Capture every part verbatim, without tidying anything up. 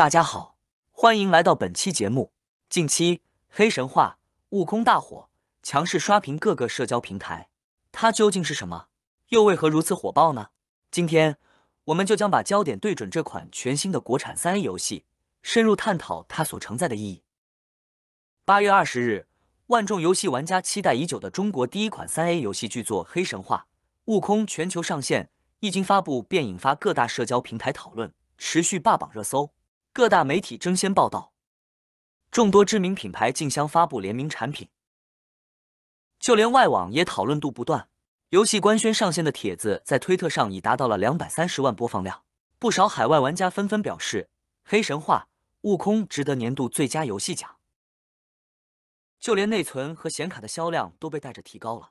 大家好，欢迎来到本期节目。近期，黑神话、悟空大火，强势刷屏各个社交平台。它究竟是什么？又为何如此火爆呢？今天，我们就将把焦点对准这款全新的国产 三A 游戏，深入探讨它所承载的意义。八月二十日，万众游戏玩家期待已久的中国第一款 三A 游戏巨作《黑神话：悟空》全球上线，一经发布便引发各大社交平台讨论，持续霸榜热搜。 各大媒体争先报道，众多知名品牌竞相发布联名产品，就连外网也讨论度不断。游戏官宣上线的帖子在推特上已达到了两百三十万播放量，不少海外玩家纷纷表示，《黑神话：悟空》值得年度最佳游戏奖。就连内存和显卡的销量都被带着提高了。《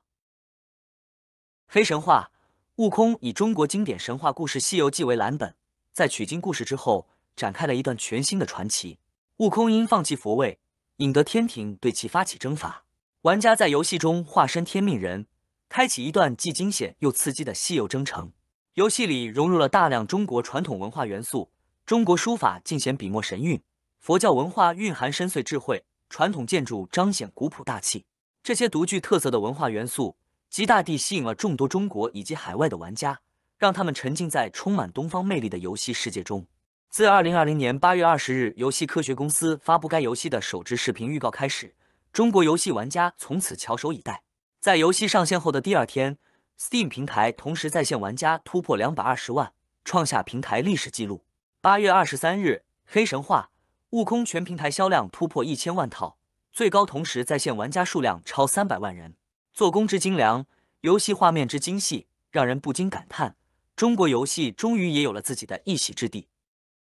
黑神话：悟空》以中国经典神话故事《西游记》为蓝本，在取经故事之后， 展开了一段全新的传奇。悟空因放弃佛位，引得天庭对其发起征伐。玩家在游戏中化身天命人，开启一段既惊险又刺激的西游征程。游戏里融入了大量中国传统文化元素，中国书法尽显笔墨神韵，佛教文化蕴含深邃智慧，传统建筑彰显古朴大气。这些独具特色的文化元素，极大地吸引了众多中国以及海外的玩家，让他们沉浸在充满东方魅力的游戏世界中。 自二零二零年八月二十日，游戏科学公司发布该游戏的首支视频预告开始，中国游戏玩家从此翘首以待。在游戏上线后的第二天 ，Steam 平台同时在线玩家突破两百二十万，创下平台历史纪录。八月二十三日，《黑神话：悟空》全平台销量突破 一千万套，最高同时在线玩家数量超三百万人。做工之精良，游戏画面之精细，让人不禁感叹：中国游戏终于也有了自己的一席之地。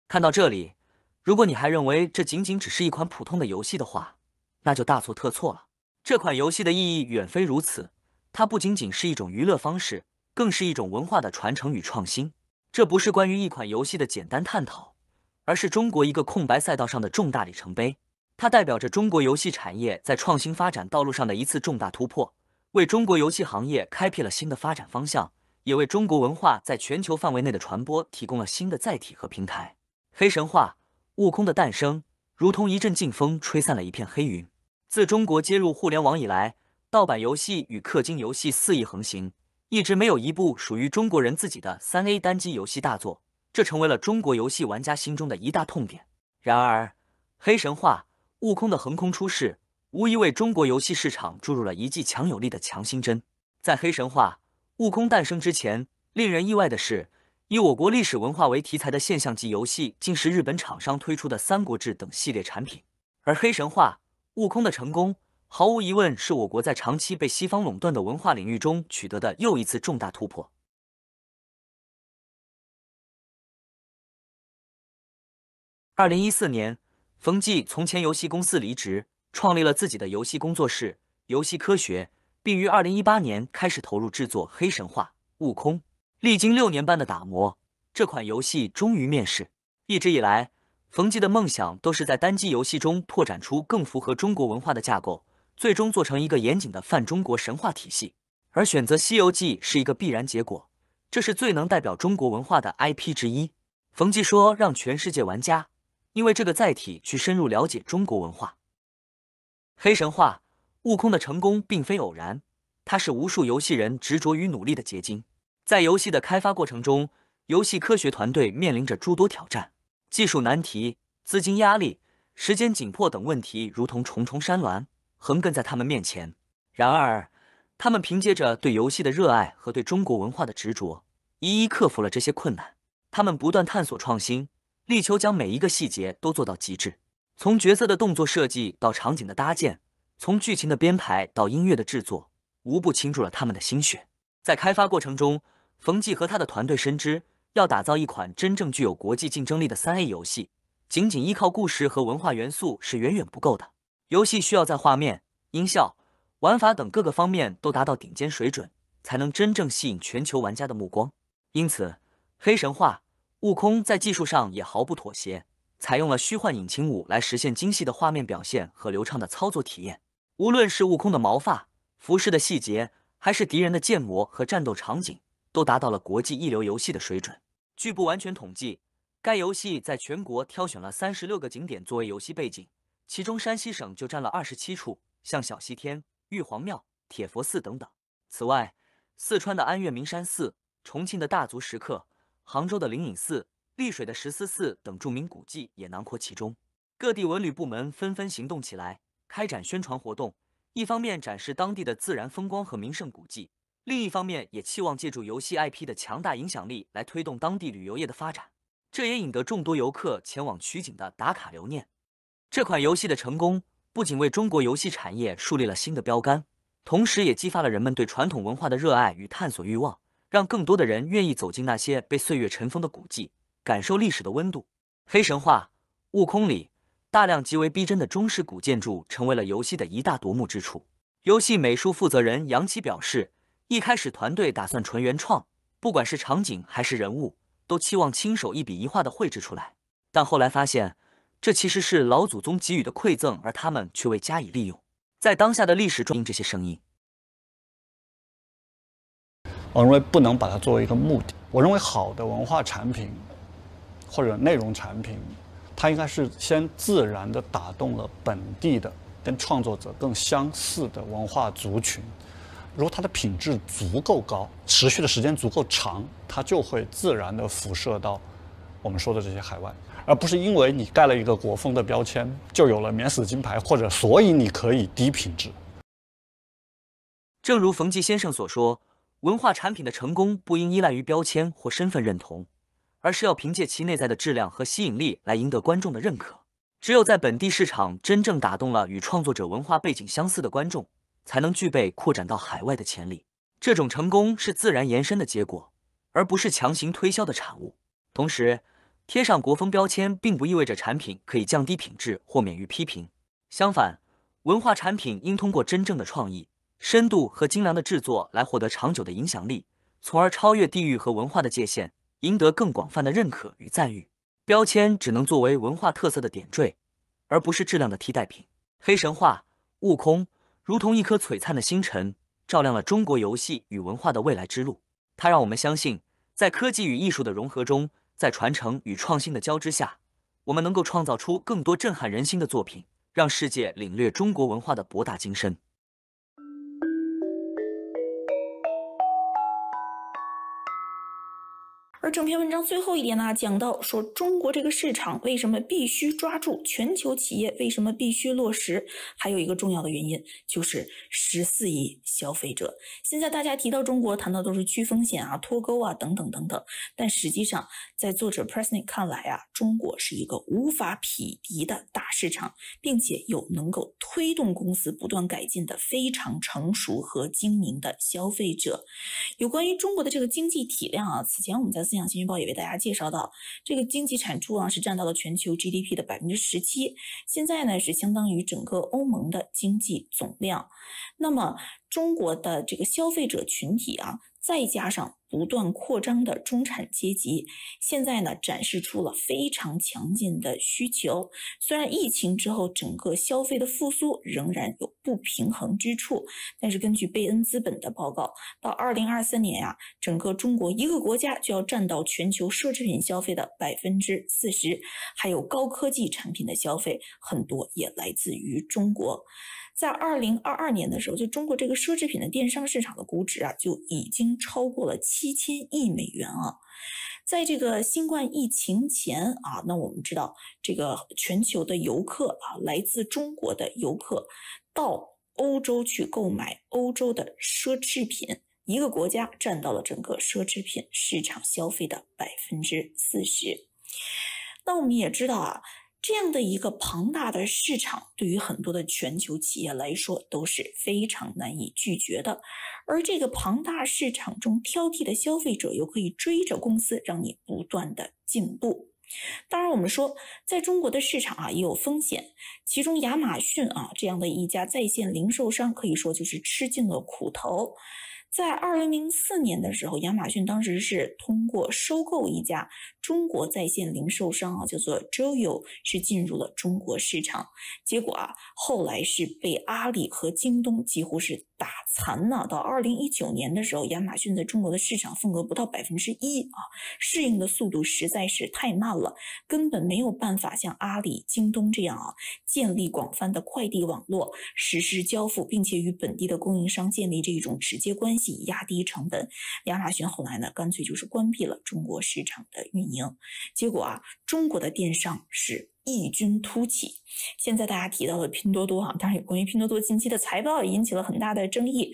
看到这里，如果你还认为这仅仅只是一款普通的游戏的话，那就大错特错了。这款游戏的意义远非如此，它不仅仅是一种娱乐方式，更是一种文化的传承与创新。这不是关于一款游戏的简单探讨，而是中国一个空白赛道上的重大里程碑。它代表着中国游戏产业在创新发展道路上的一次重大突破，为中国游戏行业开辟了新的发展方向，也为中国文化在全球范围内的传播提供了新的载体和平台。 黑神话：悟空的诞生，如同一阵劲风，吹散了一片黑云。自中国接入互联网以来，盗版游戏与氪金游戏肆意横行，一直没有一部属于中国人自己的 三A 单机游戏大作，这成为了中国游戏玩家心中的一大痛点。然而，黑神话：悟空的横空出世，无疑为中国游戏市场注入了一剂强有力的强心针。在黑神话：悟空诞生之前，令人意外的是， 以我国历史文化为题材的现象级游戏，竟是日本厂商推出的《三国志》等系列产品。而黑神话：悟空的成功，毫无疑问是我国在长期被西方垄断的文化领域中取得的又一次重大突破。二零一四年，冯骥从前游戏公司离职，创立了自己的游戏工作室——游戏科学，并于二零一八年开始投入制作《黑神话：悟空》。 历经六年半的打磨，这款游戏终于面世。一直以来，冯骥的梦想都是在单机游戏中拓展出更符合中国文化的架构，最终做成一个严谨的泛中国神话体系。而选择《西游记》是一个必然结果，这是最能代表中国文化的 I P 之一。冯骥说：“让全世界玩家因为这个载体去深入了解中国文化。”黑神话：悟空的成功并非偶然，它是无数游戏人执着与努力的结晶。 在游戏的开发过程中，游戏科学团队面临着诸多挑战，技术难题、资金压力、时间紧迫等问题，如同重重山峦横亘在他们面前。然而，他们凭借着对游戏的热爱和对中国文化的执着，一一克服了这些困难。他们不断探索创新，力求将每一个细节都做到极致。从角色的动作设计到场景的搭建，从剧情的编排到音乐的制作，无不倾注了他们的心血。在开发过程中， 冯骥和他的团队深知，要打造一款真正具有国际竞争力的 三A 游戏，仅仅依靠故事和文化元素是远远不够的。游戏需要在画面、音效、玩法等各个方面都达到顶尖水准，才能真正吸引全球玩家的目光。因此，《黑神话：悟空》在技术上也毫不妥协，采用了虚幻引擎五来实现精细的画面表现和流畅的操作体验。无论是悟空的毛发、服饰的细节，还是敌人的建模和战斗场景， 都达到了国际一流游戏的水准。据不完全统计，该游戏在全国挑选了三十六个景点作为游戏背景，其中山西省就占了二十七处，像小西天、玉皇庙、铁佛寺等等。此外，四川的安岳名山寺、重庆的大足石刻、杭州的灵隐寺、丽水的石狮寺等著名古迹也囊括其中。各地文旅部门纷纷行动起来，开展宣传活动，一方面展示当地的自然风光和名胜古迹，另一方面也期望借助游戏 I P 的强大影响力来推动当地旅游业的发展。这也引得众多游客前往取景的打卡留念。这款游戏的成功，不仅为中国游戏产业树立了新的标杆，同时也激发了人们对传统文化的热爱与探索欲望，让更多的人愿意走进那些被岁月尘封的古迹，感受历史的温度。黑神话、悟空里，大量极为逼真的中式古建筑成为了游戏的一大夺目之处。游戏美术负责人杨奇表示，一开始团队打算纯原创，不管是场景还是人物，都期望亲手一笔一画的绘制出来，但后来发现，这其实是老祖宗给予的馈赠，而他们却未加以利用。在当下的历史中，这些声音，我认为不能把它作为一个目的。我认为好的文化产品或者内容产品，它应该是先自然地打动了本地的跟创作者更相似的文化族群。如果它的品质足够高，持续的时间足够长，它就会自然地辐射到我们说的这些海外，而不是因为你盖了一个国风的标签，就有了免死金牌，或者所以你可以低品质。正如冯骥先生所说，文化产品的成功不应依赖于标签或身份认同，而是要凭借其内在的质量和吸引力来赢得观众的认可。只有在本地市场真正打动了与创作者文化背景相似的观众，才能具备扩展到海外的潜力。这种成功是自然延伸的结果，而不是强行推销的产物。同时，贴上国风标签并不意味着产品可以降低品质或免于批评。相反，文化产品应通过真正的创意、深度和精良的制作来获得长久的影响力，从而超越地域和文化的界限，赢得更广泛的认可与赞誉。标签只能作为文化特色的点缀，而不是质量的替代品。黑神话、悟空如同一颗璀璨的星辰，照亮了中国游戏与文化的未来之路。它让我们相信，在科技与艺术的融合中，在传承与创新的交织下，我们能够创造出更多震撼人心的作品，让世界领略中国文化的博大精深。而整篇文章最后一点呢，讲到说中国这个市场为什么必须抓住，全球企业为什么必须落实，还有一个重要的原因就是十四亿消费者。现在大家提到中国，谈到都是去风险啊、脱钩啊等等等等，但实际上在作者 Presnik 看来啊，中国是一个无法匹敌的大市场，并且有能够推动公司不断改进的非常成熟和精明的消费者。有关于中国的这个经济体量啊，此前我们在思想新闻报也为大家介绍到，这个经济产出啊是占到了全球 G D P 的 百分之十七， 现在呢是相当于整个欧盟的经济总量。那么中国的这个消费者群体啊，再加上不断扩张的中产阶级，现在呢展示出了非常强劲的需求。虽然疫情之后整个消费的复苏仍然有不平衡之处，但是根据贝恩资本的报告，到二零二三年啊，整个中国一个国家就要占到全球奢侈品消费的 百分之四十， 还有高科技产品的消费很多也来自于中国。在二零二二年的时候，就中国这个奢侈品的电商市场的估值啊，就已经超过了七千亿美元啊。在这个新冠疫情前啊，那我们知道这个全球的游客啊，来自中国的游客到欧洲去购买欧洲的奢侈品，一个国家占到了整个奢侈品市场消费的 百分之四十。 那我们也知道啊，这样的一个庞大的市场对于很多的全球企业来说都是非常难以拒绝的，而这个庞大市场中挑剔的消费者又可以追着公司让你不断的进步。当然我们说在中国的市场啊也有风险，其中亚马逊啊这样的一家在线零售商可以说就是吃尽了苦头。在二零零四年的时候，亚马逊当时是通过收购一家中国在线零售商啊，叫做 Joyo， 是进入了中国市场。结果啊，后来是被阿里和京东几乎是打残呢，到二零一九年的时候，亚马逊在中国的市场份额不到 百分之一 啊，适应的速度实在是太慢了，根本没有办法像阿里、京东这样啊，建立广泛的快递网络，实施交付，并且与本地的供应商建立这种直接关系，压低成本。亚马逊后来呢，干脆就是关闭了中国市场的运营。结果啊，中国的电商是异军突起。现在大家提到的拼多多啊，当然有关于拼多多近期的财报也引起了很大的争议。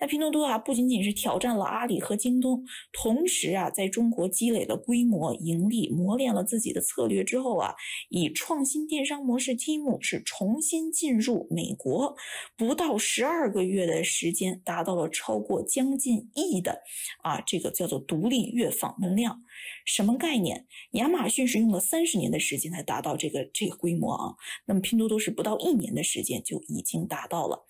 那拼多多啊，不仅仅是挑战了阿里和京东，同时啊，在中国积累了规模、盈利，磨练了自己的策略之后啊，以创新电商模式 T M 是重新进入美国，不到十二个月的时间，达到了超过将近亿的啊，这个叫做独立月访问量。什么概念？亚马逊是用了三十年的时间才达到这个这个规模啊。那么拼多多是不到一年的时间就已经达到了，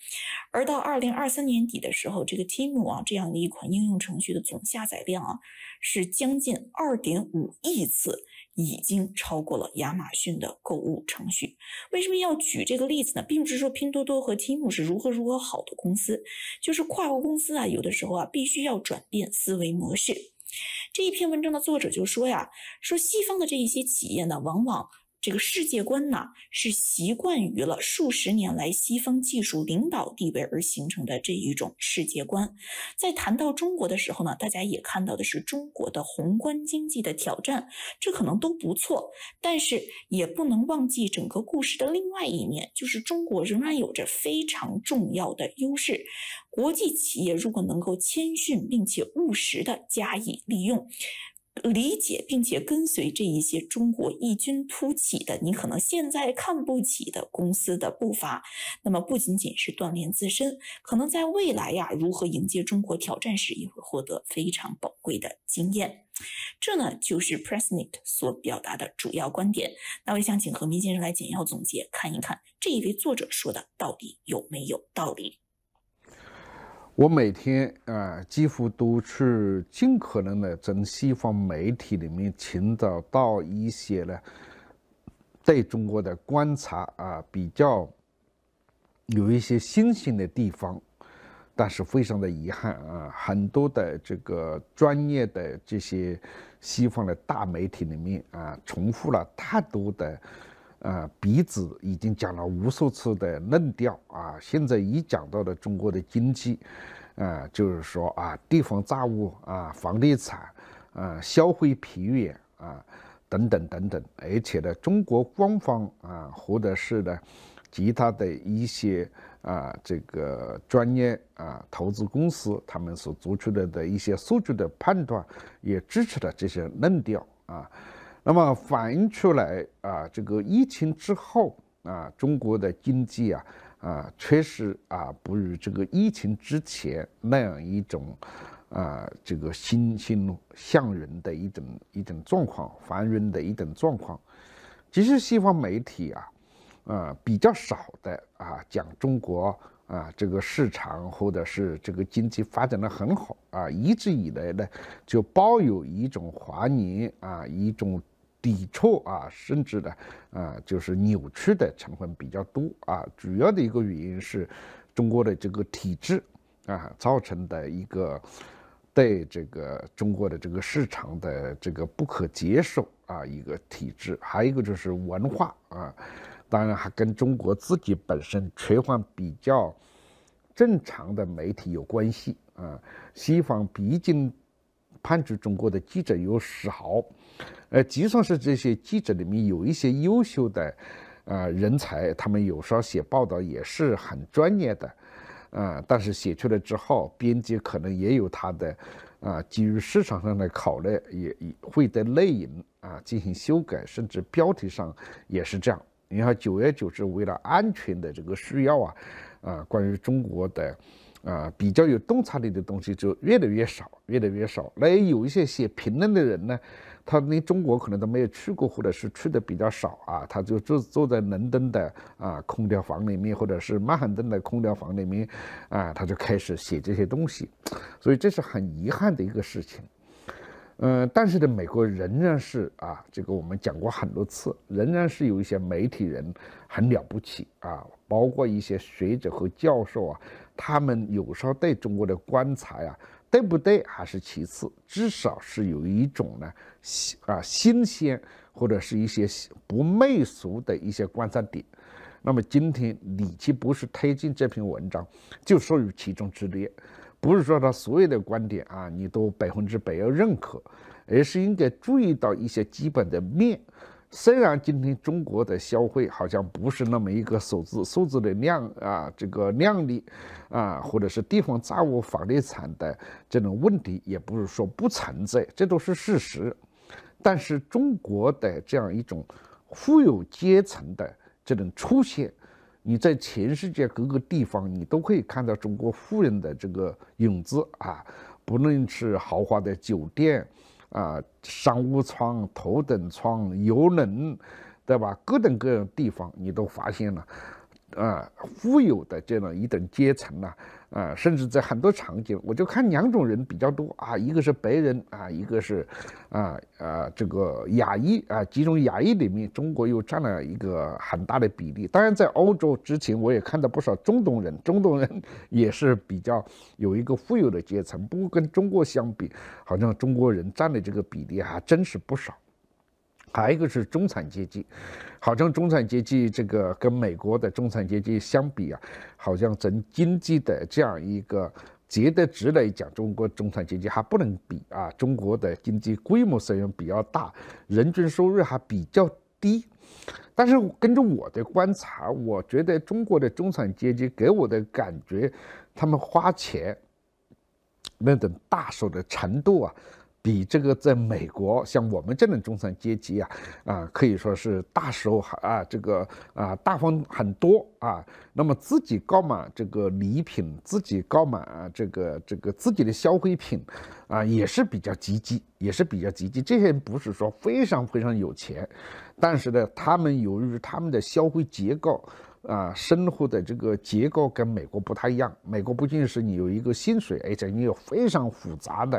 而到二零二三年底的时候，这个 T M 啊这样的一款应用程序的总下载量啊是将近 二点五亿次，已经超过了亚马逊的购物程序。为什么要举这个例子呢？并不是说拼多多和 T M 是如何如何好的公司，就是跨国公司啊，有的时候啊必须要转变思维模式。这一篇文章的作者就说呀，说西方的这一些企业呢，往往这个世界观呢，是习惯于了数十年来西方技术领导地位而形成的这一种世界观。在谈到中国的时候呢，大家也看到的是中国的宏观经济的挑战，这可能都不错，但是也不能忘记整个故事的另外一面，就是中国仍然有着非常重要的优势。国际企业如果能够谦逊并且务实的加以利用，理解并且跟随这一些中国异军突起的你可能现在看不起的公司的步伐，那么不仅仅是锻炼自身，可能在未来呀，如何迎接中国挑战时也会获得非常宝贵的经验。这呢就是 Presnik 所表达的主要观点。那我想请何明先生来简要总结，看一看这一位作者说的到底有没有道理。我每天啊，几乎都是尽可能的从西方媒体里面寻找到一些呢，对中国的观察啊，比较有一些新鲜的地方，但是非常的遗憾啊，很多的这个专业的这些西方的大媒体里面啊，重复了太多的。啊，鼻子已经讲了无数次的论调啊！现在一讲到了中国的经济，啊，就是说啊，地方债务啊、房地产啊、消费疲软啊等等等等，而且呢，中国官方啊，或者是呢，其他的一些啊这个专业啊投资公司他们所做出的的一些数据的判断，也支持了这些论调啊。那么反映出来啊，这个疫情之后啊，中国的经济啊啊，确实啊，不如这个疫情之前那样一种啊，这个欣欣向荣的一种一种状况，繁荣的一种状况。其实西方媒体啊，啊比较少的啊讲中国啊这个市场或者是这个经济发展的很好啊，一直以来呢就抱有一种怀疑啊一种。抵触啊，甚至呢，啊、呃，就是扭曲的成分比较多啊。主要的一个原因是，中国的这个体制啊造成的一个对这个中国的这个市场的这个不可接受啊一个体制，还有一个就是文化啊，当然还跟中国自己本身缺乏比较正常的媒体有关系啊。西方毕竟判决中国的记者有少。呃，即使是这些记者里面有一些优秀的，呃，人才，他们有时候写报道也是很专业的，啊、呃，但是写出来之后，编辑可能也有他的，啊、呃，基于市场上的考虑，也也会对内容啊进行修改，甚至标题上也是这样。你看，久而久之，为了安全的这个需要啊，啊、呃，关于中国的。啊，比较有洞察力的东西就越来越少，越来越少。那有一些写评论的人呢，他连中国可能都没有去过，或者是去的比较少啊，他就坐坐在伦敦的啊空调房里面，或者是曼哈顿的空调房里面，啊，他就开始写这些东西，所以这是很遗憾的一个事情。呃，但是呢，美国仍然是啊，这个我们讲过很多次，仍然是有一些媒体人很了不起啊，包括一些学者和教授啊，他们有时候对中国的观察呀、啊。 对不对还是其次，至少是有一种呢，啊新鲜或者是一些不媚俗的一些观察点。那么今天李奇博士推荐这篇文章就属于其中之列，不是说他所有的观点啊你都百分之百要认可，而是应该注意到一些基本的面。虽然今天中国的消费好像不是那么一个数字数字的量啊，这个量力啊，或者是地方债务、房地产的这种问题，也不是说不存在，这都是事实。但是中国的这样一种富有阶层的这种出现，你在全世界各个地方，你都可以看到中国富人的这个影子啊，不论是豪华的酒店。 啊，商务舱、头等舱、游轮，对吧？各种各样地方你都发现了，啊，富有的这样一种阶层呢、啊，啊，甚至在很多场景，我就看两种人比较多啊，一个是白人啊，一个是，啊啊这个亚裔啊，其中亚裔里面中国又占了一个很大的比例。当然，在欧洲之前我也看到不少中东人，中东人也是比较有一个富有的阶层，不过跟中国相比，好像中国人占的这个比例还真是不少。 还有一个是中产阶级，好像中产阶级这个跟美国的中产阶级相比啊，好像从经济的这样一个绝对值来讲，中国中产阶级还不能比啊。中国的经济规模虽然比较大，人均收入还比较低，但是根据我的观察，我觉得中国的中产阶级给我的感觉，他们花钱那种大手的程度啊。 比这个在美国像我们这种中产阶级啊，啊可以说是大手啊这个啊大方很多啊。那么自己购买这个礼品，自己购买啊这个这个自己的消费品，啊也是比较积极，也是比较积极。这些人不是说非常非常有钱，但是呢，他们由于他们的消费结构。 啊，生活的这个结构跟美国不太一样。美国不仅是你有一个薪水，而且你有非常复杂的，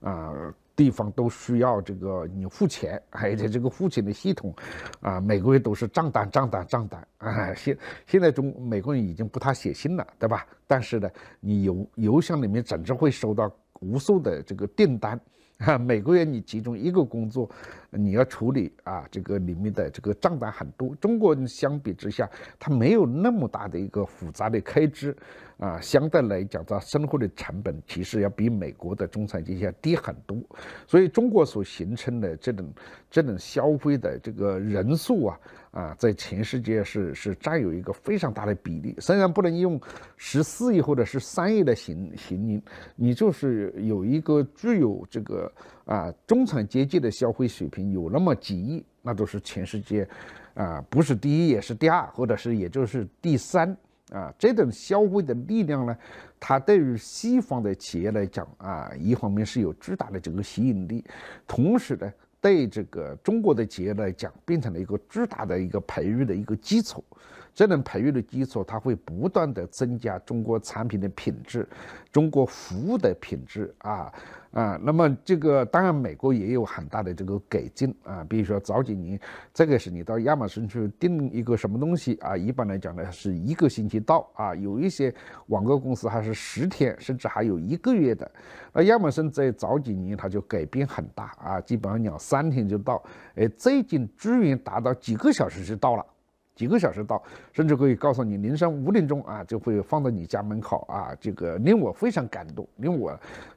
啊、呃，地方都需要这个你付钱，而且这个付钱的系统，啊，每个月都是账单、账单、账单。啊，现现在中美国人已经不太写信了，对吧？但是呢，你邮邮箱里面总是会收到无数的这个订单。 啊，每个月你其中一个工作，你要处理啊，这个里面的这个账单很多。中国人相比之下，他没有那么大的一个复杂的开支，啊，相对来讲，他生活的成本其实要比美国的中产阶级低很多。所以，中国所形成的这种这种消费的这个人数啊，啊，在全世界是是占有一个非常大的比例。虽然不能用十四亿或者是三亿来形形容，你就是有一个具有这个。 啊，中产阶级的消费水平有那么几亿，那都是全世界，啊，不是第一也是第二，或者是也就是第三啊。这种消费的力量呢，它对于西方的企业来讲啊，一方面是有巨大的这个吸引力，同时呢，对这个中国的企业来讲，变成了一个巨大的一个培育的一个基础。 这种培育的基础，它会不断的增加中国产品的品质，中国服务的品质啊啊。那么这个当然，美国也有很大的这个改进啊。比如说早几年，这个是你到亚马逊去订一个什么东西啊，一般来讲呢是一个星期到啊，有一些网购公司还是十天，甚至还有一个月的。那亚马逊在早几年它就改变很大啊，基本上讲三天就到，哎，最近居然达到几个小时就到了。 几个小时到，甚至可以告诉你凌晨五点钟啊，就会放到你家门口啊。这个令我非常感动，令我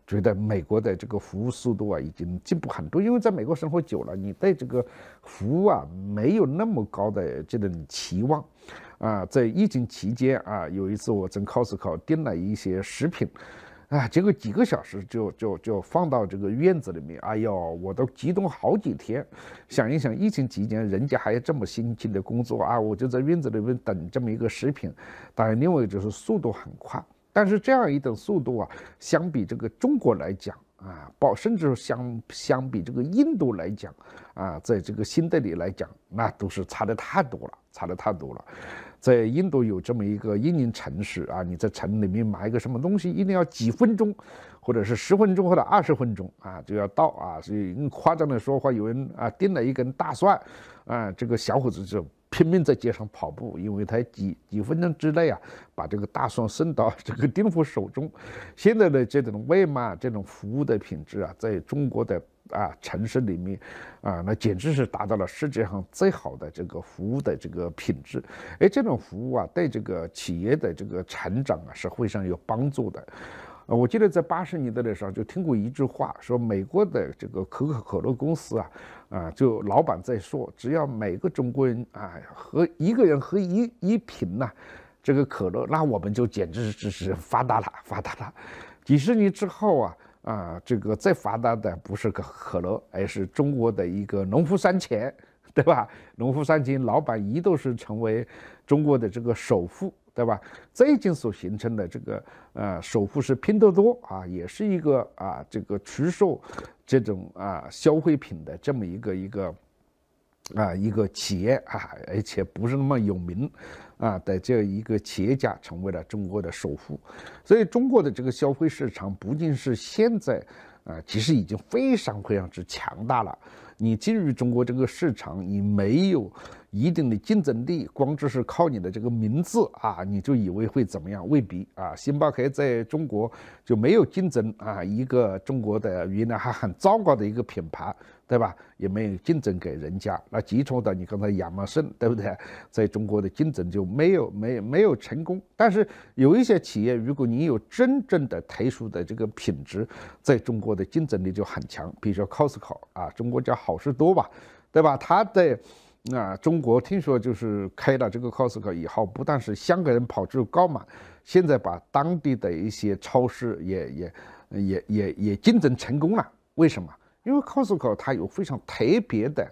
觉得美国的这个服务速度啊已经进步很多。因为在美国生活久了，你对这个服务啊没有那么高的这种期望啊。在疫情期间啊，有一次我从 Costco 订了一些食品。 啊，结果几个小时就就就放到这个院子里面，哎呦，我都激动好几天。想一想，疫情期间人家还有这么辛勤的工作啊，我就在院子里面等这么一个食品。当然，另外就是速度很快，但是这样一种速度啊，相比这个中国来讲啊，包甚至相相比这个印度来讲啊，在这个新德里来讲，那都是差的太多了，差的太多了。在印度有这么一个英宁城市啊，你在城里面买一个什么东西，一定要几分钟，或者是十分钟或者二十分钟啊就要到啊。所以夸张的说话，有人啊订了一根大蒜，啊，这个小伙子就拼命在街上跑步，因为他几几分钟之内啊把这个大蒜送到这个订户手中。现在的这种外卖这种服务的品质啊，在中国的啊城市里面啊，那简直是达到了世界上最好的这个服务的这个品质。哎，这种服务啊，对这个企业的这个成长啊是非常有帮助的。啊，我记得在八十年代的时候就听过一句话，说美国的这个可口可乐公司啊，啊，就老板在说，只要每个中国人啊喝一个人喝一一瓶呐、啊，这个可乐，那我们就简直是是发达了，发达了。几十年之后啊。啊，这个最发达的不是可可乐，而是中国的一个农夫山泉，对吧？农夫山泉老板一度是成为中国的这个首富，对吧？最近所形成的这个呃首富是拼多多啊，也是一个啊这个出售这种啊消费品的这么一个一个啊一个企业啊，而且不是那么有名。啊，的这一个企业家成为了中国的首富，所以中国的这个消费市场不仅是现在，啊，其实已经非常非常之强大了。你进入中国这个市场，你没有一定的竞争力，光只是靠你的这个名字啊，你就以为会怎么样？未必啊。星巴克在中国就没有竞争啊，一个中国的原来还很糟糕的一个品牌，对吧？也没有竞争给人家。那集中的你刚才亚马逊，对不对？在中国的竞争就没有没没有成功。但是有一些企业，如果你有真正的特殊的这个品质，在中国的竞争力就很强。比如说 Costco 啊，中国叫好事多吧，对吧？它在那、啊、中国听说就是开了这个 Costco 以后，不但是香港人跑去购买，现在把当地的一些超市也也也也也竞争成功了。为什么？因为 Costco 它有非常特别的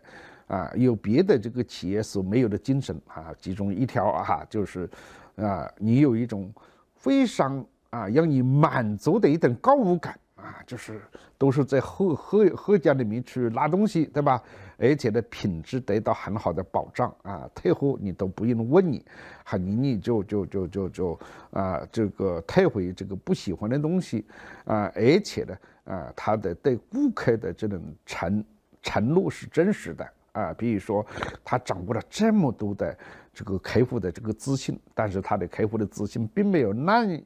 啊，有别的这个企业所没有的精神啊，其中一条啊就是啊，你有一种非常啊让你满足的一种购物感。啊，就是都是在后后后家里面去拉东西，对吧？而且的品质得到很好的保障啊，退货你都不用问你，很容易就就就就就啊，这个退回这个不喜欢的东西啊，而且呢啊，他的对顾客的这种承承诺是真实的啊，比如说他掌握了这么多的这个客户的这个资讯，但是他的客户的资讯并没有滥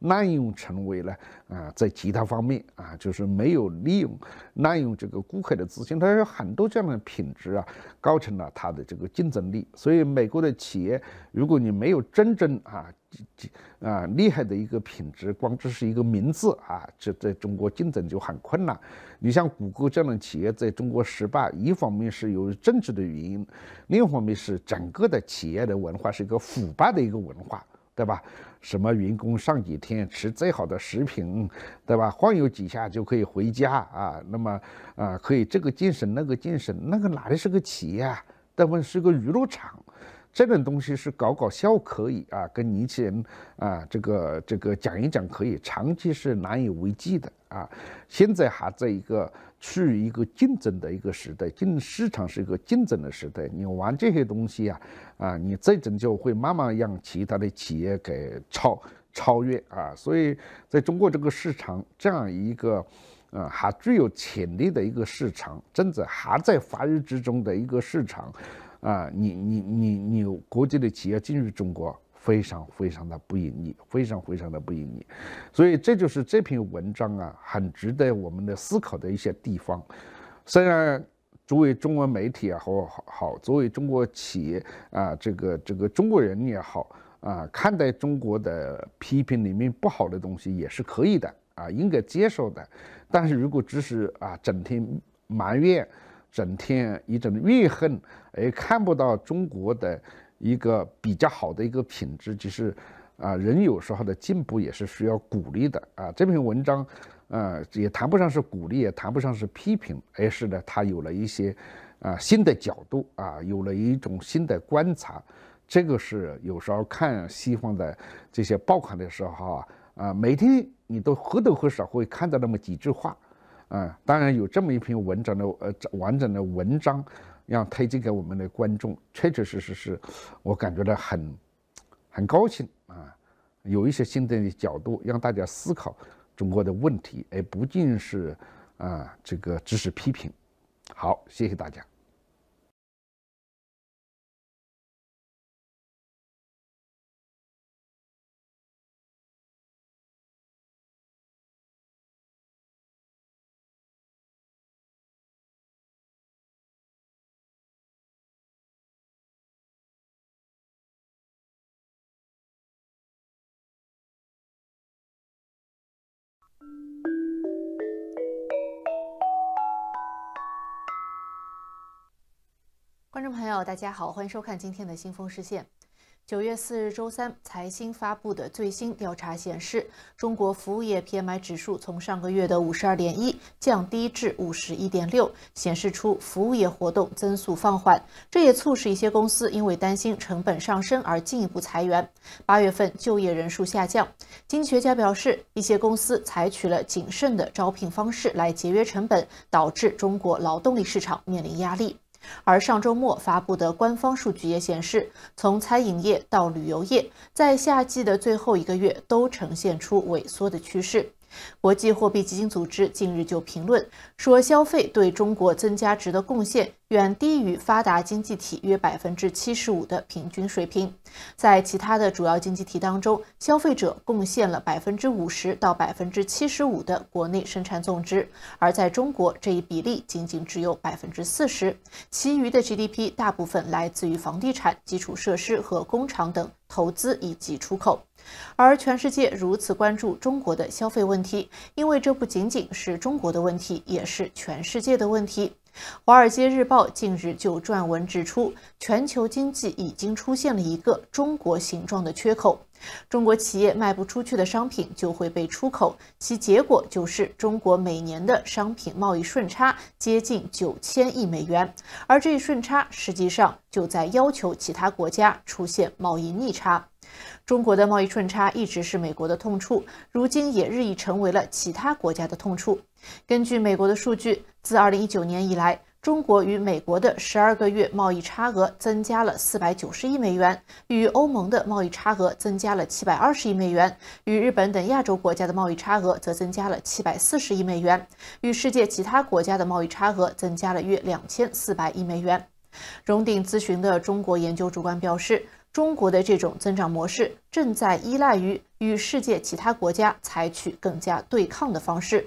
滥用成为了啊、呃，在其他方面啊，就是没有利用滥用这个顾客的资金，它有很多这样的品质啊，构成了它的这个竞争力。所以美国的企业，如果你没有真正啊啊厉害的一个品质，光只是一个名字啊，这在中国竞争就很困难。你像谷歌这样的企业在中国失败，一方面是由于政治的原因，另一方面是整个的企业的文化是一个腐败的一个文化。对吧？什么员工上几天吃最好的食品，对吧？晃悠几下就可以回家啊。那么啊，可以这个精神那个精神，那个哪里是个企业啊？但问是个娱乐场，这种东西是搞搞笑可以啊，跟年轻人啊这个这个讲一讲可以，长期是难以为继的啊。现在还在一个处于一个竞争的一个时代，竞市场是一个竞争的时代，你玩这些东西啊。啊，你这种就会慢慢让其他的企业给超超越啊，所以在中国这个市场这样一个，呃，还具有潜力的一个市场，正在还在发育之中的一个市场，啊，你你你你有国际的企业进入中国，非常非常的不容易，非常非常的不容易，所以这就是这篇文章啊，很值得我们的思考的一些地方，虽然。作为中文媒体也好，好作为中国企业啊，这个这个中国人也好啊，看待中国的批评里面不好的东西也是可以的啊，应该接受的。但是如果只是啊整天埋怨，整天一种怨恨，而看不到中国的一个比较好的一个品质，其实啊人有时候的进步也是需要鼓励的啊。这篇文章。呃，也谈不上是鼓励，也谈不上是批评，而是呢，他有了一些，啊、呃，新的角度啊，有了一种新的观察。这个是有时候看西方的这些报刊的时候啊，啊、呃，每天你都或多或少会看到那么几句话，啊、呃，当然有这么一篇文章的呃完整的文章，让推荐给我们的观众，确确实实是我感觉到很很高兴啊，有一些新的角度让大家思考中国的问题，而不仅是啊这个只是批评。好，谢谢大家。观众朋友，大家好，欢迎收看今天的《新风视线》。九月四日周三，财新发布的最新调查显示，中国服务业 P M I 指数从上个月的 五十二点一 降低至 五十一点六， 显示出服务业活动增速放缓。这也促使一些公司因为担心成本上升而进一步裁员。八月份就业人数下降，经济学家表示，一些公司采取了谨慎的招聘方式来节约成本，导致中国劳动力市场面临压力。而上周末发布的官方数据也显示，从餐饮业到旅游业，在夏季的最后一个月都呈现出萎缩的趋势。国际货币基金组织近日就评论说，消费对中国增加值的贡献远低于发达经济体约 百分之七十五 的平均水平。在其他的主要经济体当中，消费者贡献了 百分之五十 到 百分之七十五 的国内生产总值，而在中国这一比例仅仅只有 百分之四十， 其余的 G D P 大部分来自于房地产、基础设施和工厂等投资以及出口。而全世界如此关注中国的消费问题，因为这不仅仅是中国的问题，也是全世界的问题。华尔街日报近日就撰文指出，全球经济已经出现了一个中国形状的缺口，中国企业卖不出去的商品就会被出口，其结果就是中国每年的商品贸易顺差接近九千亿美元，而这一顺差实际上就在要求其他国家出现贸易逆差。中国的贸易顺差一直是美国的痛处，如今也日益成为了其他国家的痛处。根据美国的数据，自二零一九年以来，中国与美国的十二个月贸易差额增加了四百九十亿美元，与欧盟的贸易差额增加了七百二十亿美元，与日本等亚洲国家的贸易差额则增加了七百四十亿美元，与世界其他国家的贸易差额增加了约两千四百亿美元。荣鼎咨询的中国研究主管表示，中国的这种增长模式正在依赖于与世界其他国家采取更加对抗的方式。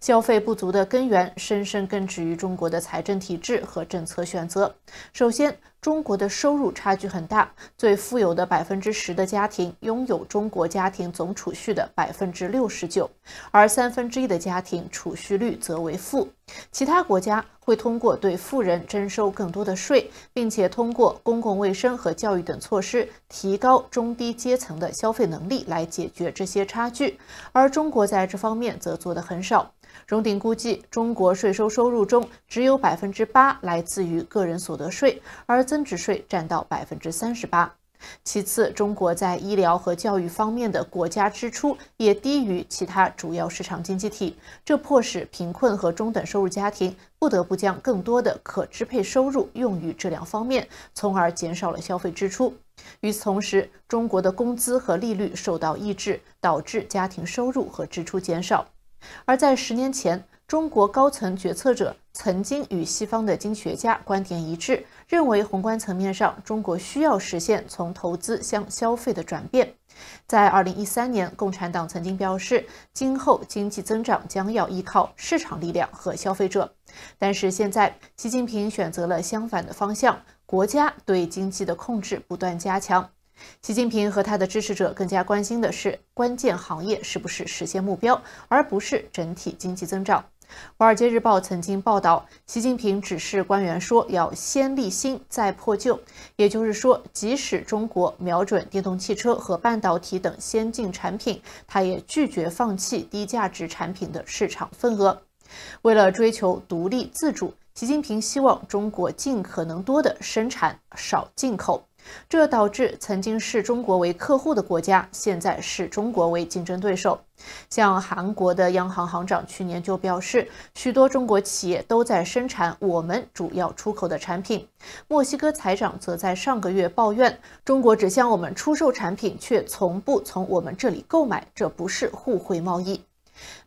消费不足的根源深深根植于中国的财政体制和政策选择。首先，中国的收入差距很大，最富有的 百分之十 的家庭拥有中国家庭总储蓄的 百分之六十九， 而三分之一的家庭储蓄率则为负。其他国家会通过对富人征收更多的税，并且通过公共卫生和教育等措施提高中低阶层的消费能力来解决这些差距，而中国在这方面则做得很少。荣鼎估计，中国税收收入中只有 百分之八 来自于个人所得税，而增值税占到 百分之三十八。其次，中国在医疗和教育方面的国家支出也低于其他主要市场经济体，这迫使贫困和中等收入家庭不得不将更多的可支配收入用于这两方面，从而减少了消费支出。与此同时，中国的工资和利率受到抑制，导致家庭收入和支出减少。而在十年前，中国高层决策者曾经与西方的经济学家观点一致，认为宏观层面上，中国需要实现从投资向消费的转变。在二零一三年，共产党曾经表示，今后经济增长将要依靠市场力量和消费者。但是现在，习近平选择了相反的方向，国家对经济的控制不断加强。习近平和他的支持者更加关心的是关键行业是不是实现目标，而不是整体经济增长。华尔街日报曾经报道，习近平指示官员说要先立新再破旧，也就是说，即使中国瞄准电动汽车和半导体等先进产品，他也拒绝放弃低价值产品的市场份额。为了追求独立自主，习近平希望中国尽可能多的生产，少进口。这导致曾经视中国为客户的国家，现在视中国为竞争对手。像韩国的央行行长去年就表示，许多中国企业都在生产我们主要出口的产品。墨西哥财长则在上个月抱怨，中国只向我们出售产品，却从不从我们这里购买，这不是互惠贸易。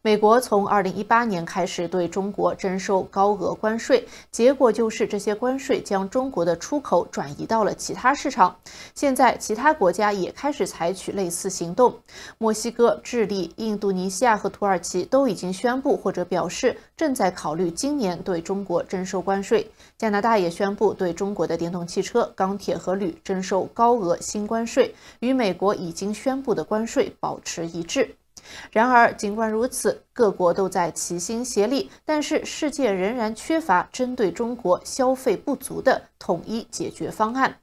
美国从二零一八年开始对中国征收高额关税，结果就是这些关税将中国的出口转移到了其他市场。现在其他国家也开始采取类似行动，墨西哥、智利、印度尼西亚和土耳其都已经宣布或者表示正在考虑今年对中国征收关税。加拿大也宣布对中国的电动汽车、钢铁和铝征收高额新关税，与美国已经宣布的关税保持一致。 然而，尽管如此，各国都在齐心协力，但是世界仍然缺乏针对中国消费不足的统一解决方案。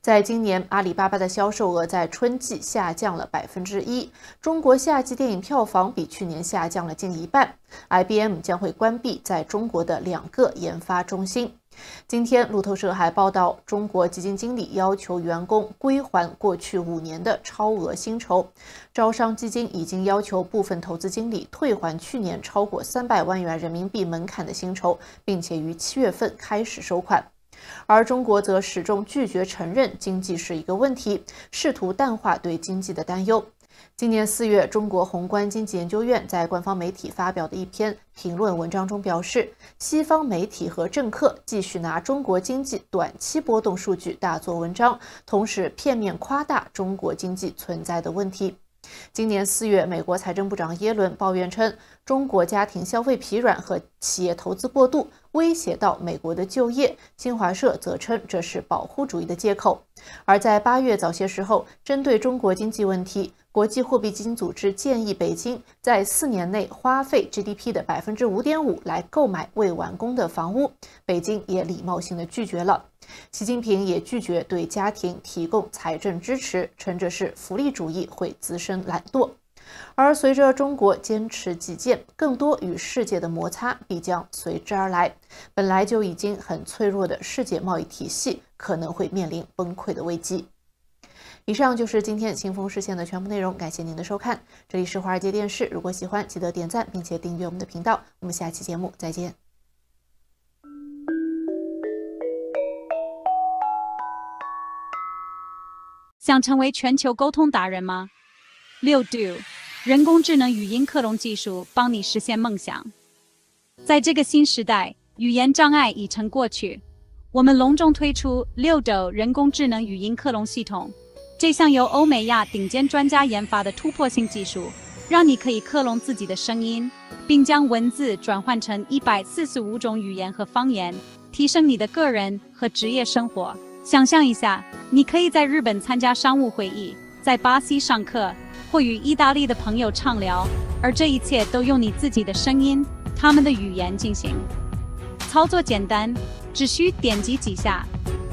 在今年，阿里巴巴的销售额在春季下降了 百分之一， 中国夏季电影票房比去年下降了近一半。I B M 将会关闭在中国的两个研发中心。 今天，路透社还报道，中国基金经理要求员工归还过去五年的超额薪酬。招商基金已经要求部分投资经理退还去年超过三百万元人民币门槛的薪酬，并且于七月份开始收款。而中国则始终拒绝承认经济是一个问题，试图淡化对经济的担忧。 今年四月，中国宏观经济研究院在官方媒体发表的一篇评论文章中表示，西方媒体和政客继续拿中国经济短期波动数据大做文章，同时片面夸大中国经济存在的问题。 今年四月，美国财政部长耶伦抱怨称，中国家庭消费疲软和企业投资过度威胁到美国的就业。新华社则称这是保护主义的借口。而在八月早些时候，针对中国经济问题，国际货币基金组织建议北京在四年内花费 G D P 的 百分之五点五 来购买未完工的房屋，北京也礼貌性的拒绝了。 习近平也拒绝对家庭提供财政支持，称这是福利主义会滋生懒惰。而随着中国坚持己见，更多与世界的摩擦必将随之而来。本来就已经很脆弱的世界贸易体系可能会面临崩溃的危机。以上就是今天新风视线的全部内容，感谢您的收看。这里是华尔街电视，如果喜欢，记得点赞并且订阅我们的频道。我们下期节目再见。想成为全球沟通达人吗？六 Do 人工智能语音克隆技术帮你实现梦想。在这个新时代，语言障碍已成过去。我们隆重推出六 Do 人工智能语音克隆系统，这项由欧美亚顶尖专家研发的突破性技术，让你可以克隆自己的声音，并将文字转换成一百四十五种语言和方言，提升你的个人和职业生活。 想象一下，你可以在日本参加商务会议，在巴西上课，或与意大利的朋友畅聊，而这一切都用你自己的声音、他们的语言进行。操作简单，只需点击几下，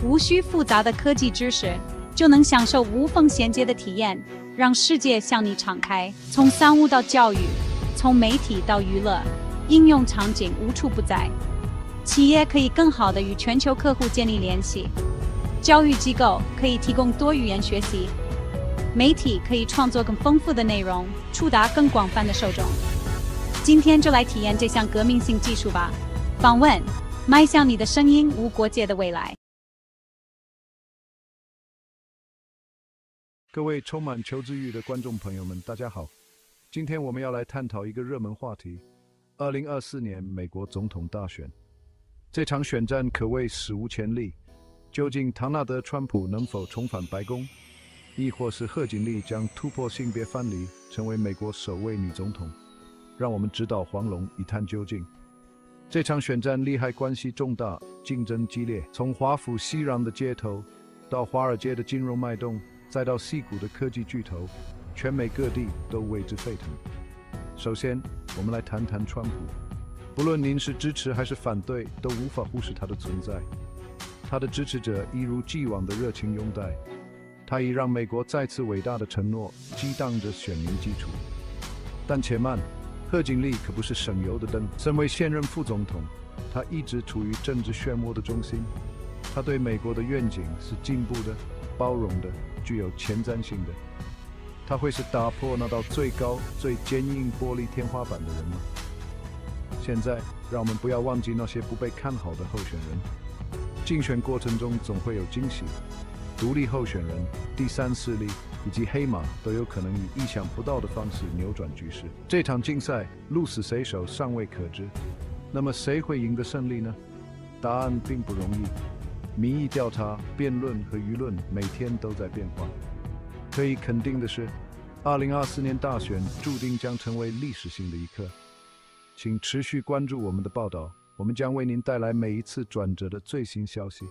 无需复杂的科技知识，就能享受无缝衔接的体验，让世界向你敞开。从商务到教育，从媒体到娱乐，应用场景无处不在。企业可以更好地与全球客户建立联系。 教育机构可以提供多语言学习，媒体可以创作更丰富的内容，触达更广泛的受众。今天就来体验这项革命性技术吧！访问，迈向你的声音无国界的未来。各位充满求知欲的观众朋友们，大家好！今天我们要来探讨一个热门话题：二零二四年美国总统大选。这场选战可谓史无前例。 究竟唐纳德·川普能否重返白宫，亦或是贺锦丽将突破性别藩篱，成为美国首位女总统？让我们直捣黄龙，一探究竟。这场选战利害关系重大，竞争激烈。从华府熙攘的街头，到华尔街的金融脉动，再到矽谷的科技巨头，全美各地都为之沸腾。首先，我们来谈谈川普。不论您是支持还是反对，都无法忽视他的存在。 他的支持者一如既往的热情拥戴，他以让美国再次伟大的承诺激荡着选民基础。但且慢，贺锦丽可不是省油的灯。身为现任副总统，他一直处于政治漩涡的中心。他对美国的愿景是进步的，包容的、具有前瞻性的。他会是打破那道最高、最坚硬玻璃天花板的人吗？现在，让我们不要忘记那些不被看好的候选人。竞选过程中总会有惊喜，独立候选人、第三势力以及黑马都有可能以意想不到的方式扭转局势。这场竞赛鹿死谁手尚未可知，那么谁会赢得胜利呢？答案并不容易。 民意调查、辩论和舆论每天都在变化。可以肯定的是， 二零二四年大选注定将成为历史性的一刻。请持续关注我们的报道，我们将为您带来每一次转折的最新消息。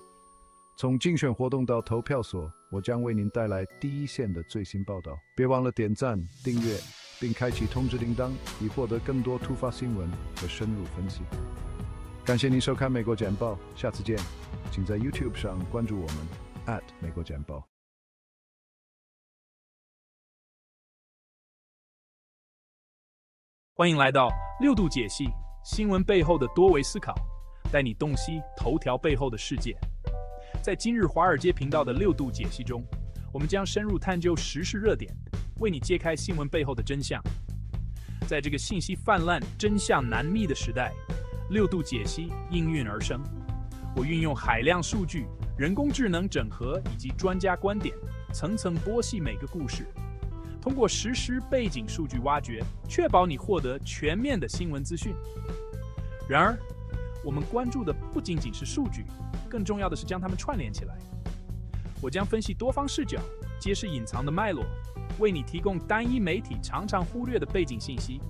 从竞选活动到投票所，我将为您带来第一线的最新报道。别忘了点赞、订阅，并开启通知铃铛，以获得更多突发新闻和深入分析。感谢您收看《美国简报》，下次见。 请在 YouTube 上关注我们 at 美国简报。欢迎来到六度解析新闻背后的多维思考，带你洞悉头条背后的世界。在今日华尔街频道的六度解析中，我们将深入探究时事热点，为你揭开新闻背后的真相。在这个信息泛滥、真相难觅的时代，六度解析应运而生。 我运用海量数据、人工智能整合以及专家观点，层层剥析每个故事，通过实时背景数据挖掘，确保你获得全面的新闻资讯。然而，我们关注的不仅仅是数据，更重要的是将它们串联起来。我将分析多方视角，揭示隐藏的脉络，为你提供单一媒体常常忽略的背景信息。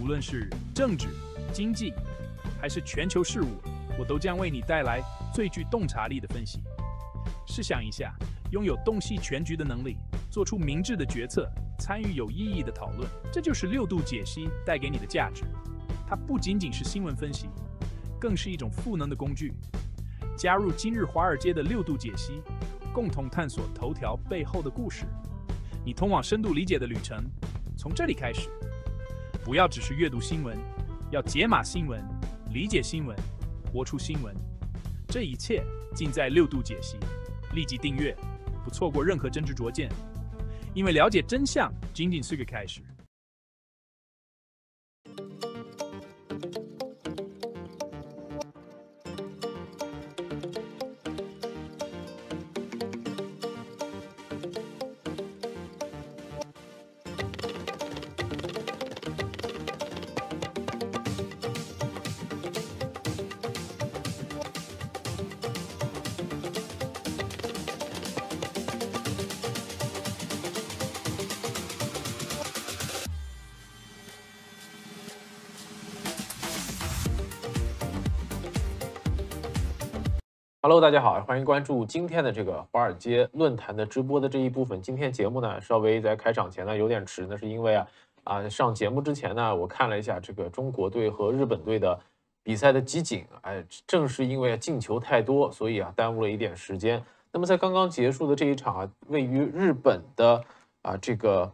无论是政治、经济，还是全球事务。 我都将为你带来最具洞察力的分析。试想一下，拥有洞悉全局的能力，做出明智的决策，参与有意义的讨论，这就是六度解析带给你的价值。它不仅仅是新闻分析，更是一种赋能的工具。加入今日华尔街的六度解析，共同探索头条背后的故事。你通往深度理解的旅程从这里开始。不要只是阅读新闻，要解码新闻，理解新闻。 活出新闻，这一切尽在六度解析。立即订阅，不错过任何真知灼见。因为了解真相仅仅是个开始。Hello， 大家好，欢迎关注今天的这个华尔街论坛的直播的这一部分。今天节目呢，稍微在开场前呢有点迟呢，是因为啊啊上节目之前呢，我看了一下这个中国队和日本队的比赛的集锦，哎，正是因为进球太多，所以啊耽误了一点时间。那么在刚刚结束的这一场啊，位于日本的啊这个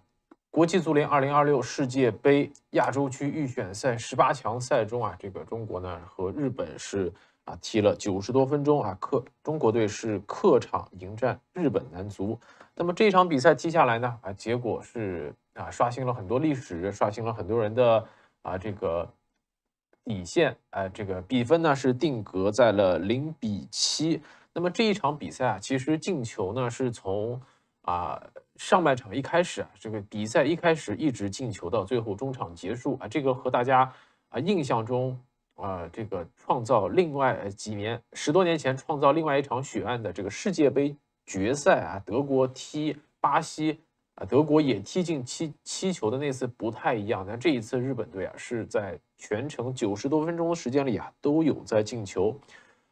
国际足联二零二六世界杯亚洲区预选赛十八强赛中啊，这个中国呢和日本是。 啊，踢了九十多分钟啊，客中国队是客场迎战日本男足。那么这场比赛踢下来呢，啊，结果是啊，刷新了很多历史，刷新了很多人的啊这个底线。哎、啊，这个比分呢是定格在了零比七。那么这一场比赛啊，其实进球呢是从啊上半场一开始啊，这个比赛一开始一直进球到最后中场结束啊，这个和大家啊印象中。 啊、呃，这个创造另外几年十多年前创造另外一场血案的这个世界杯决赛啊，德国踢巴西啊，德国也踢进七七球的那次不太一样。那这一次日本队啊，是在全程九十多分钟的时间里啊，都有在进球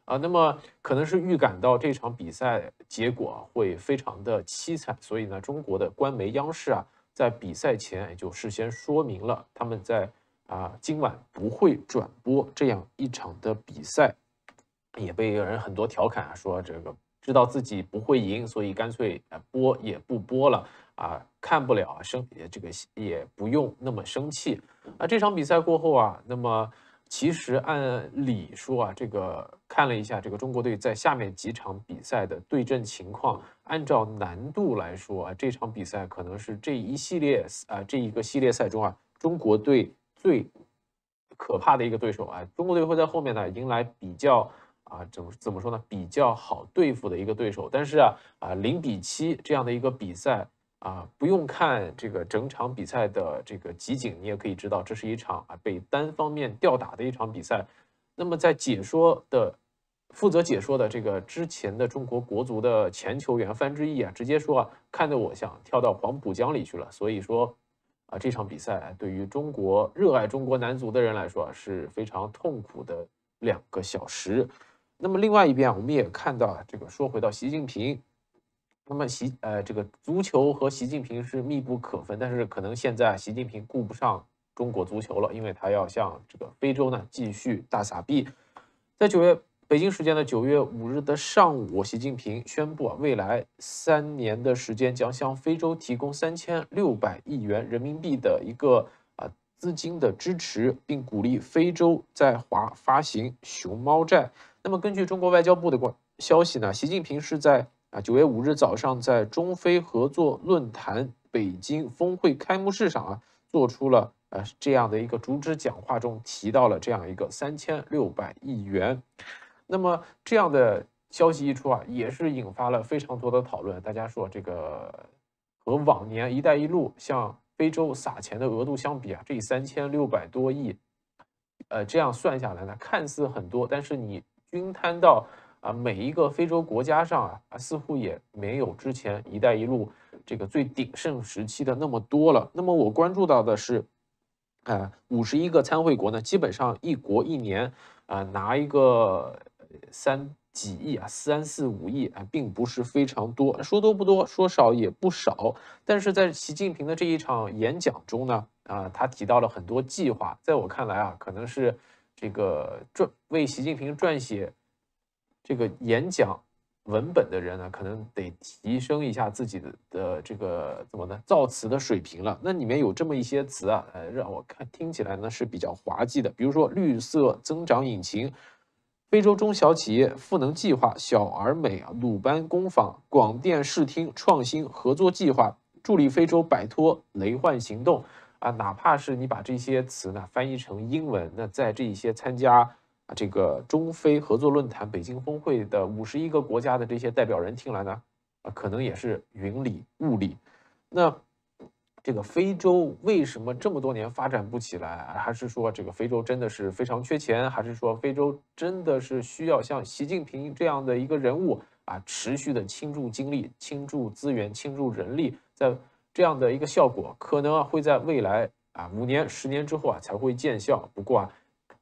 啊。那么可能是预感到这场比赛结果、啊、会非常的凄惨，所以呢，中国的官媒央视啊，在比赛前也就事先说明了他们在。 啊，今晚不会转播这样一场的比赛，也被人很多调侃啊，说这个知道自己不会赢，所以干脆播也不播了啊，看不了啊，生这个也不用那么生气啊。这场比赛过后啊，那么其实按理说啊，这个看了一下这个中国队在下面几场比赛的对阵情况，按照难度来说啊，这场比赛可能是这一系列啊这一个系列赛中啊，中国队最可怕的一个对手啊。中国队会在后面呢迎来比较啊怎么怎么说呢，比较好对付的一个对手。但是啊啊零比七这样的一个比赛啊，不用看这个整场比赛的这个集锦，你也可以知道这是一场啊被单方面吊打的一场比赛。那么在解说的负责解说的这个之前的中国国足的前球员范志毅啊，直接说啊，看得我想跳到黄浦江里去了。所以说啊，这场比赛对于中国热爱中国男足的人来说啊，是非常痛苦的两个小时。那么另外一边，我们也看到啊，这个说回到习近平。那么习呃，这个足球和习近平是密不可分，但是可能现在习近平顾不上中国足球了，因为他要向这个非洲呢继续大撒币。在九月北京时间的九月五日的上午，习近平宣布啊，未来三年的时间将向非洲提供三千六百亿元人民币的一个啊资金的支持，并鼓励非洲在华发行熊猫债。那么根据中国外交部的消息呢，习近平是在啊，九月五日早上，在中非合作论坛北京峰会开幕式上啊，做出了呃这样的一个主旨讲话，中提到了这样一个三千六百亿元。那么这样的消息一出啊，也是引发了非常多的讨论。大家说这个和往年“一带一路”向非洲撒钱的额度相比啊，这三千六百多亿，呃，这样算下来呢，看似很多，但是你均摊到啊，每一个非洲国家上啊，啊，似乎也没有之前“一带一路”这个最鼎盛时期的那么多了。那么我关注到的是，呃，五十一个参会国呢，基本上一国一年啊、呃、拿一个三几亿啊，三四五亿啊，并不是非常多，说多不多，说少也不少。但是在习近平的这一场演讲中呢，啊、呃，他提到了很多计划，在我看来啊，可能是这个撰为习近平撰写这个演讲文本的人呢，可能得提升一下自己的的这个怎么呢造词的水平了。那里面有这么一些词啊，呃，让我看听起来呢是比较滑稽的，比如说绿色增长引擎、非洲中小企业赋能计划、小而美、鲁班工坊、广电视听创新合作计划、助力非洲摆脱雷患行动啊。哪怕是你把这些词呢翻译成英文，那在这一些参加啊，这个中非合作论坛北京峰会的五十一个国家的这些代表人听来呢，啊，可能也是云里雾里。那这个非洲为什么这么多年发展不起来？还是说这个非洲真的是非常缺钱？还是说非洲真的是需要像习近平这样的一个人物啊，持续的倾注精力、倾注资源、倾注人力，在这样的一个效果，可能啊会在未来啊五年、十年之后啊才会见效。不过啊，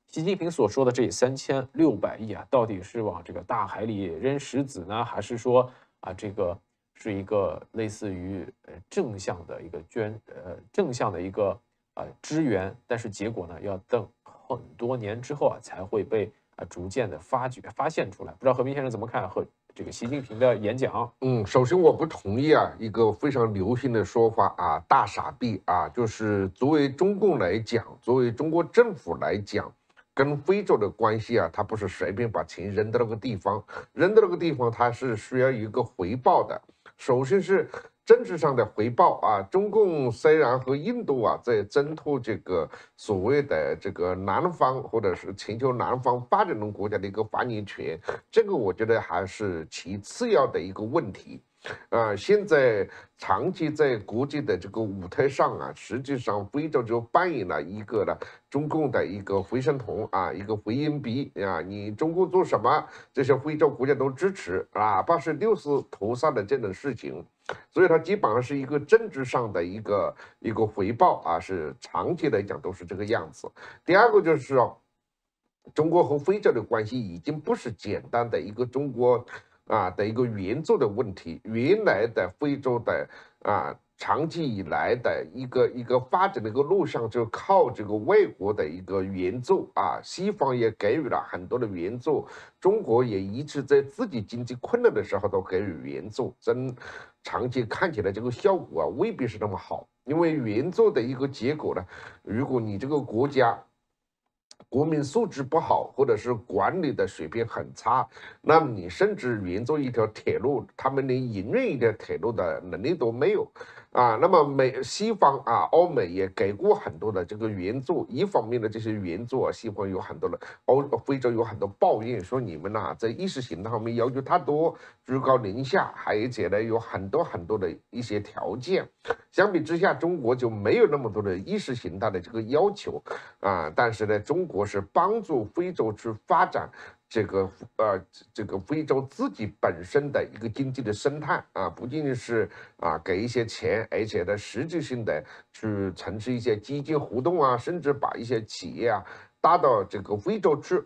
习近平所说的这三千六百亿啊，到底是往这个大海里扔石子呢，还是说啊，这个是一个类似于呃正向的一个捐呃正向的一个呃支援？但是结果呢，要等很多年之后啊，才会被啊逐渐的发掘发现出来。不知道何冰先生怎么看和这个习近平的演讲？嗯，首先我不同意啊，一个非常流行的说法啊，大傻逼啊，就是作为中共来讲，作为中国政府来讲，跟非洲的关系啊，它不是随便把钱扔到那个地方，扔到那个地方它是需要一个回报的。首先是政治上的回报啊，中共虽然和印度啊在争夺这个所谓的这个南方或者是全球南方发展中国家的一个发言权，这个我觉得还是其次要的一个问题。呃，现在长期在国际的这个舞台上啊，实际上非洲就扮演了一个呢中共的一个回声筒啊，一个回音壁啊。你中共做什么，这些非洲国家都支持，哪怕是六四屠杀的这种事情。所以它基本上是一个政治上的一个一个回报啊，是长期来讲都是这个样子。第二个就是哦，中国和非洲的关系已经不是简单的一个中国啊的一个援助的问题，原来的非洲的啊长期以来的一个一个发展的一个路上，就靠这个外国的一个援助啊，西方也给予了很多的援助，中国也一直在自己经济困难的时候都给予援助，真长期看起来这个效果啊未必是那么好，因为援助的一个结果呢，如果你这个国家国民素质不好，或者是管理的水平很差，那么你甚至援助一条铁路，他们连营运一条铁路的能力都没有啊。那么美西方啊，欧美也给过很多的这个援助，一方面的这些援助啊，西方有很多的，欧非洲有很多抱怨说你们呐、啊、在意识形态方面要求太多，居高临下，而且呢有很多很多的一些条件。相比之下，中国就没有那么多的意识形态的这个要求啊，但是呢，中国是帮助非洲去发展这个呃这个非洲自己本身的一个经济的生态啊，不仅仅是啊给一些钱，而且呢实质性的去从事一些基金活动啊，甚至把一些企业啊搭到这个非洲去。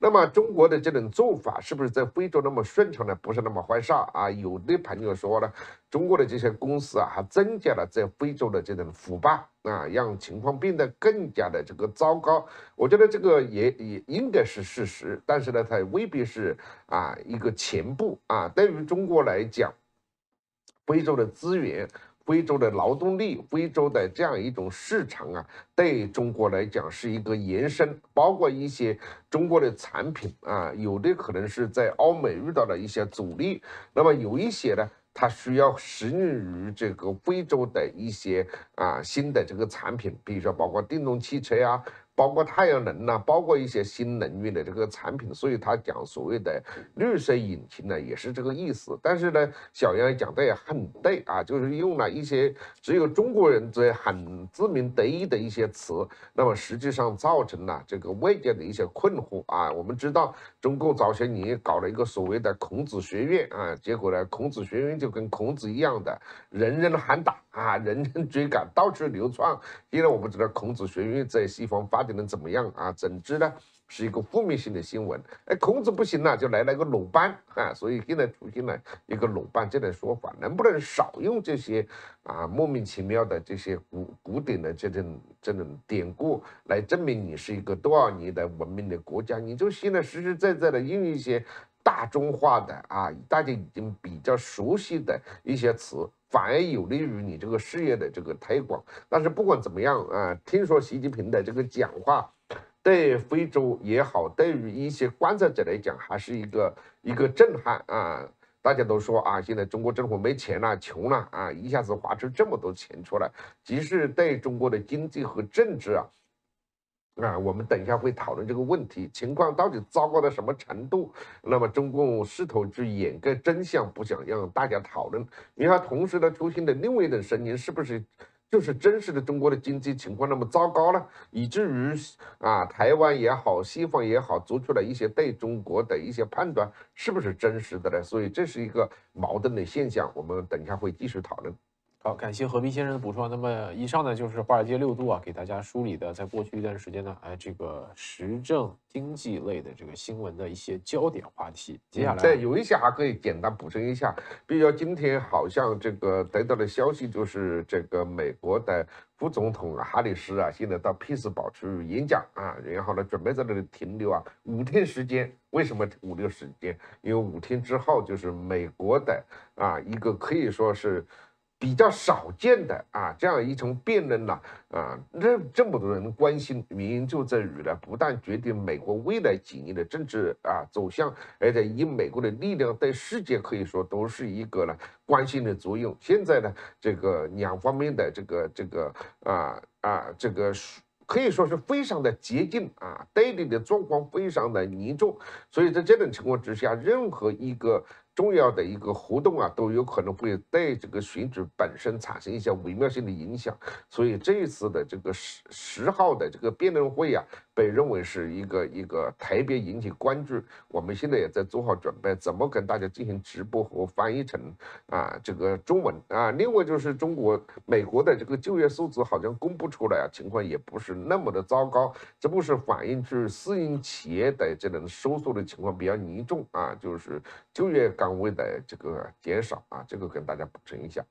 那么中国的这种做法是不是在非洲那么顺畅呢？不是那么回事啊。有的朋友说呢，中国的这些公司啊，还增加了在非洲的这种腐败啊，让情况变得更加的这个糟糕。我觉得这个也也应该是事实，但是呢，它未必是啊一个全部啊。对于中国来讲，非洲的资源、非洲的劳动力、非洲的这样一种市场啊，对中国来讲是一个延伸，包括一些中国的产品啊，有的可能是在欧美遇到了一些阻力，那么有一些呢，它需要适应于这个非洲的一些啊新的这个产品，比如说包括电动汽车啊，包括太阳能呐、啊，包括一些新能源的这个产品，所以他讲所谓的绿色引擎呢，也是这个意思。但是呢，小杨讲的也很对啊，就是用了一些只有中国人最很知名得意的一些词，那么实际上造成了这个外界的一些困惑啊。我们知道，中共早些年搞了一个所谓的孔子学院啊，结果呢，孔子学院就跟孔子一样的，人人喊打啊，人人追赶，到处流窜。因为我们知道孔子学院在西方发展能怎么样啊？总之呢，是一个负面性的新闻。哎，孔子不行了，就来了一个鲁班啊，所以现在出现了一个鲁班这种说法，能不能少用这些啊莫名其妙的这些古古典的这种这种典故来证明你是一个多少年的文明的国家？你就现在实实在在的用一些大众化的啊，大家已经比较熟悉的一些词，反而有利于你这个事业的这个推广。但是不管怎么样啊，听说习近平的这个讲话，对非洲也好，对于一些观察者来讲，还是一个一个震撼啊！大家都说啊，现在中国政府没钱了，穷了啊，一下子花出这么多钱出来，即使对中国的经济和政治啊。啊，我们等一下会讨论这个问题，情况到底糟糕到什么程度？那么中共试图去掩盖真相，不想让大家讨论。你看，同时呢，出现的另外一种声音，是不是就是真实的中国的经济情况那么糟糕呢？以至于啊，台湾也好，西方也好，做出了一些对中国的一些判断，是不是真实的呢？所以这是一个矛盾的现象，我们等一下会继续讨论。好，感谢何斌先生的补充。那么以上呢，就是华尔街六度啊，给大家梳理的在过去一段时间呢，哎，这个时政经济类的这个新闻的一些焦点话题。接下来，对，有一些还可以简单补充一下，比如说今天好像这个得到的消息就是，这个美国的副总统哈里斯啊，现在到匹兹堡去演讲啊，然后呢，准备在这里停留啊五天时间。为什么五六时间？因为五天之后就是美国的啊一个可以说是比较少见的啊，这样一种辩论呢，啊，这这么多人关心，原因就在于呢，不但决定美国未来几年的政治啊走向，而且以美国的力量对世界可以说都是一个呢关心的作用。现在呢，这个两方面的这个这个啊啊这个。可以说是非常的接近啊，对立的状况非常的严重，所以在这种情况之下，任何一个重要的一个活动啊，都有可能会对这个选举本身产生一些微妙性的影响。所以这一次的这个十十号的这个辩论会啊，被认为是一个一个特别引起关注。我们现在也在做好准备，怎么跟大家进行直播和翻译成啊这个中文啊。另外就是中国美国的这个就业数字好像公布出来啊，情况也不是那么的糟糕，这不是反映是私营企业的这种收缩的情况比较严重啊，就是就业岗位的这个减少啊，这个跟大家补充一下。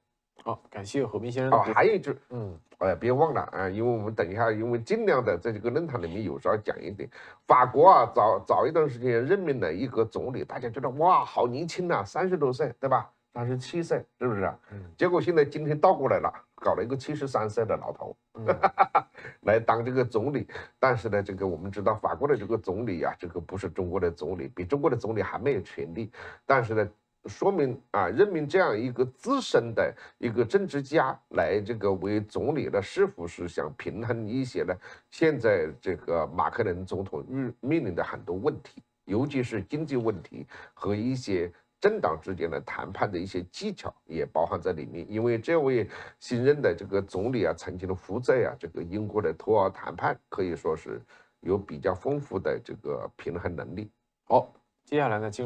好，感谢何斌先生。哦，还有一句，嗯，哎，别忘了啊，因为我们等一下，因为尽量的在这个论坛里面有时候讲一点。法国啊，早早一段时间任命了一个总理，大家觉得哇，好年轻啊，三十多岁，对吧？他是七岁，是不是啊？嗯、结果现在今天倒过来了，搞了一个七十三岁的老头、嗯、来当这个总理。但是呢，这个我们知道，法国的这个总理啊，这个不是中国的总理，比中国的总理还没有权力。但是呢，说明啊，任命这样一个资深的一个政治家来这个为总理呢，是不是想平衡一些呢？现在这个马克龙总统遇面临的很多问题，尤其是经济问题和一些。 政党之间的谈判的一些技巧也包含在里面，因为这位新任的这个总理啊，曾经的负责啊，这个英国的脱欧谈判可以说是有比较丰富的这个平衡能力。好，接下来呢进入。